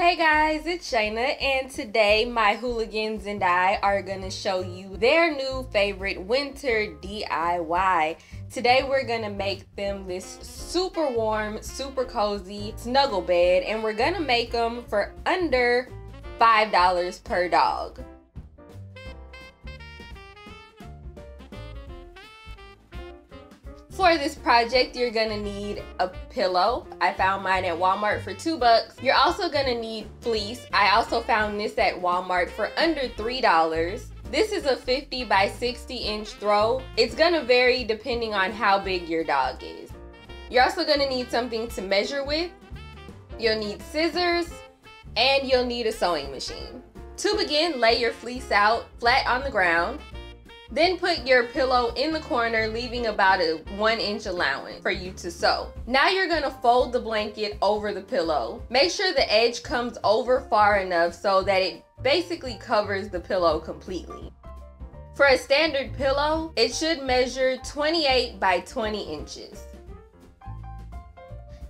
Hey guys, it's Shaina, and today my hooligans and I are gonna show you their new favorite winter DIY. Today we're gonna make them this super warm, super cozy snuggle bed, and we're gonna make them for under $5 per dog. For this project, you're gonna need a pillow. I found mine at Walmart for $2. You're also gonna need fleece. I also found this at Walmart for under $3. This is a 50 by 60 inch throw. It's gonna vary depending on how big your dog is. You're also gonna need something to measure with. You'll need scissors and you'll need a sewing machine. To begin, lay your fleece out flat on the ground. Then put your pillow in the corner, leaving about a 1 inch allowance for you to sew. Now you're gonna fold the blanket over the pillow. Make sure the edge comes over far enough so that it basically covers the pillow completely. For a standard pillow, it should measure 28 by 20 inches.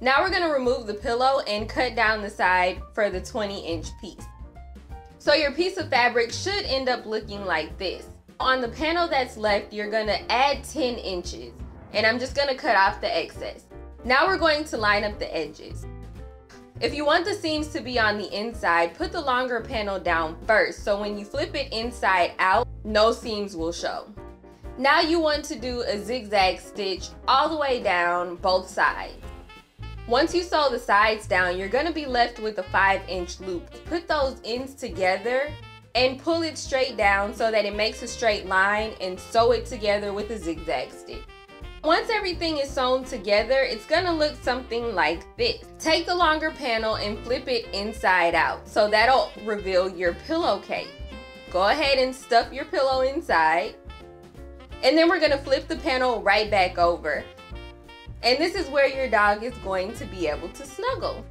Now we're gonna remove the pillow and cut down the side for the 20-inch piece. So your piece of fabric should end up looking like this. On the panel that's left, you're gonna add 10 inches, and I'm just gonna cut off the excess. Now we're going to line up the edges. If you want the seams to be on the inside, put the longer panel down first, so when you flip it inside out, no seams will show. Now you want to do a zigzag stitch all the way down both sides. Once you sew the sides down, you're gonna be left with a 5-inch loop. Put those ends together and pull it straight down so that it makes a straight line, and sew it together with a zigzag stitch. Once everything is sewn together, it's gonna look something like this. Take the longer panel and flip it inside out, so that'll reveal your pillowcase. Go ahead and stuff your pillow inside, and then we're gonna flip the panel right back over. And this is where your dog is going to be able to snuggle.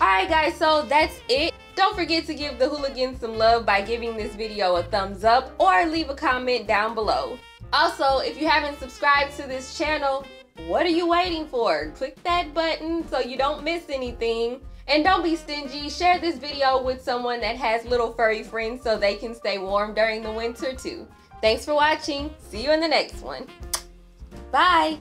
Alright guys, so that's it. Don't forget to give the hooligans some love by giving this video a thumbs up or leave a comment down below. Also, if you haven't subscribed to this channel, what are you waiting for? Click that button so you don't miss anything. And don't be stingy, share this video with someone that has little furry friends so they can stay warm during the winter too. Thanks for watching. See you in the next one. Bye!